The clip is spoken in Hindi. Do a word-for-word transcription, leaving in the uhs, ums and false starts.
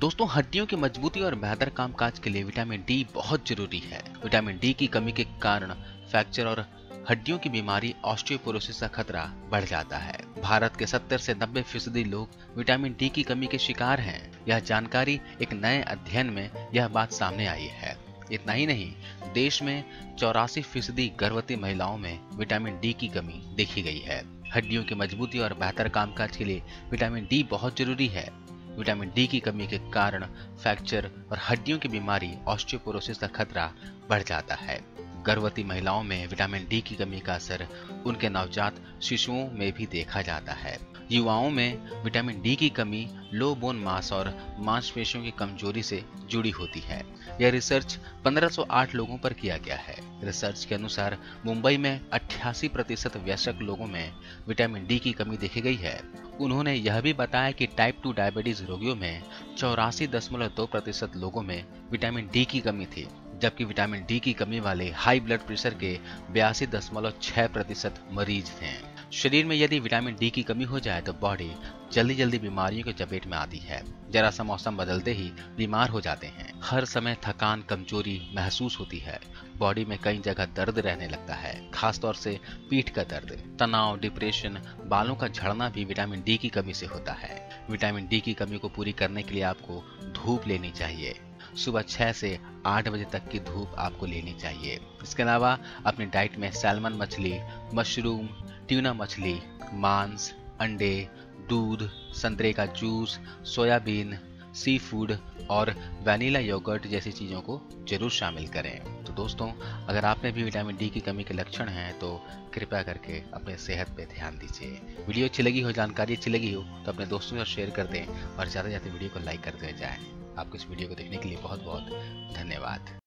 दोस्तों हड्डियों की मजबूती और बेहतर कामकाज के लिए विटामिन डी बहुत जरूरी है। विटामिन डी की कमी के कारण फ्रैक्चर और हड्डियों की बीमारी ऑस्टियोपोरोसिस का खतरा बढ़ जाता है। भारत के सत्तर से नब्बे फीसदी लोग विटामिन डी की कमी के शिकार हैं। यह जानकारी एक नए अध्ययन में यह बात सामने आई है। इतना ही नहीं, देश में चौरासी फीसदी गर्भवती महिलाओं में विटामिन डी की कमी देखी गई है। हड्डियों की मजबूती और बेहतर कामकाज के लिए विटामिन डी बहुत जरूरी है। विटामिन डी की कमी के कारण फ्रैक्चर और हड्डियों की बीमारी ऑस्टियोपोरोसिस का खतरा बढ़ जाता है। गर्भवती महिलाओं में विटामिन डी की कमी का असर उनके नवजात शिशुओं में भी देखा जाता है। युवाओं में विटामिन डी की कमी लो बोन मास और मांसपेशियों की कमजोरी से जुड़ी होती है। यह रिसर्च पंद्रह सौ आठ लोगों पर किया गया है। रिसर्च के अनुसार मुंबई में अट्ठासी प्रतिशत वयस्क लोगों में विटामिन डी की कमी देखी गई है। उन्होंने यह भी बताया कि टाइप टू डायबिटीज रोगियों में चौरासी दशमलव दो प्रतिशत लोगों में विटामिन डी की कमी थी, जबकि विटामिन डी की कमी वाले हाई ब्लड प्रेशर के बयासी दशमलव छह प्रतिशत मरीज थे। शरीर में यदि विटामिन डी की कमी हो जाए तो बॉडी जल्दी जल्दी बीमारियों के चपेट में आती है। जरा सा मौसम बदलते ही बीमार हो जाते हैं। हर समय थकान, कमजोरी महसूस होती है। बॉडी में कई जगह दर्द रहने लगता है, खासतौर से पीठ का दर्द। तनाव, डिप्रेशन, बालों का झड़ना भी विटामिन डी की कमी से होता है। विटामिन डी की कमी को पूरी करने के लिए आपको धूप लेनी चाहिए। सुबह छह से आठ बजे तक की धूप आपको लेनी चाहिए। इसके अलावा अपनी डाइट में सैल्मन मछली, मशरूम, ट्यूना मछली, मांस, अंडे, दूध, संतरे का जूस, सोयाबीन, सी फूड और वैनिला योगर्ट जैसी चीज़ों को जरूर शामिल करें। तो दोस्तों, अगर आप में भी विटामिन डी की कमी के लक्षण हैं तो कृपया करके अपने सेहत पे ध्यान दीजिए। वीडियो अच्छी लगी हो, जानकारी अच्छी लगी हो तो अपने दोस्तों के साथ शेयर कर दें और ज़्यादा से ज़्यादा वीडियो को लाइक करते जाएँ। आपको इस वीडियो को देखने के लिए बहुत बहुत धन्यवाद।